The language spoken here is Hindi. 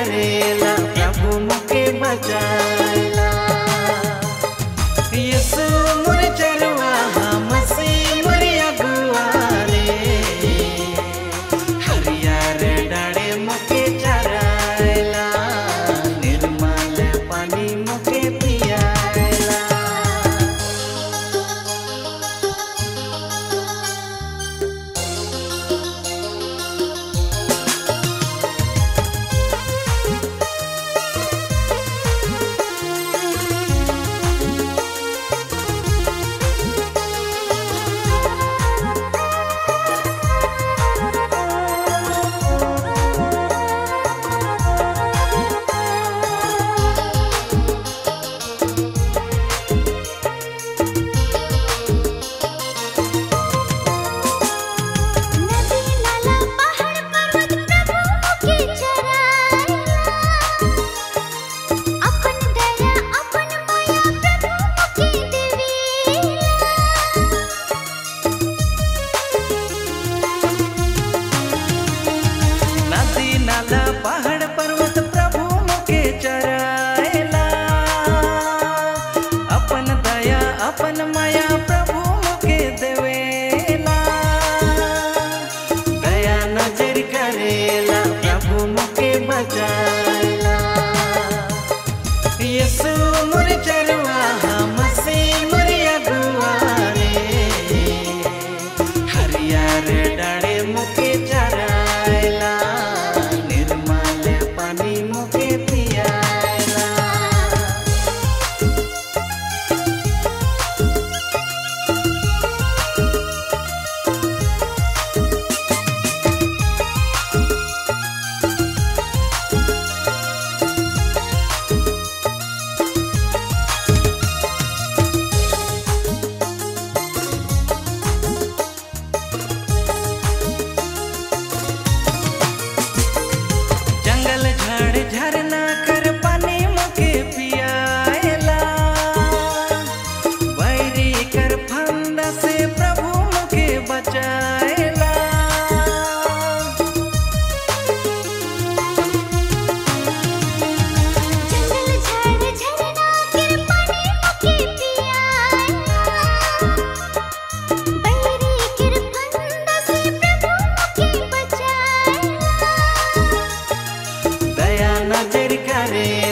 करेला प्रभु मुके बचाएला। यीशु मोर चरवा मसीह मोर अगुआ रे, हरियर डाले मुके चराएला, निर्मल पानी मुके पियाएला। पहाड़ पर्वत प्रभु मुके चराएला, अपन दया अपन माया प्रभु मुके देवेला। दया नजर करेला प्रभु मुके बचाएला। यीशु मोर चरवा मसीह मोर अगुआ रे, हरियर डाले मुके चराएला, मुके पियाएला। जंगल झाड़ झरना कर पानी मुके पियाएला, बैरी कर फंदा से प्रभु मुके बचाएला। नजर करे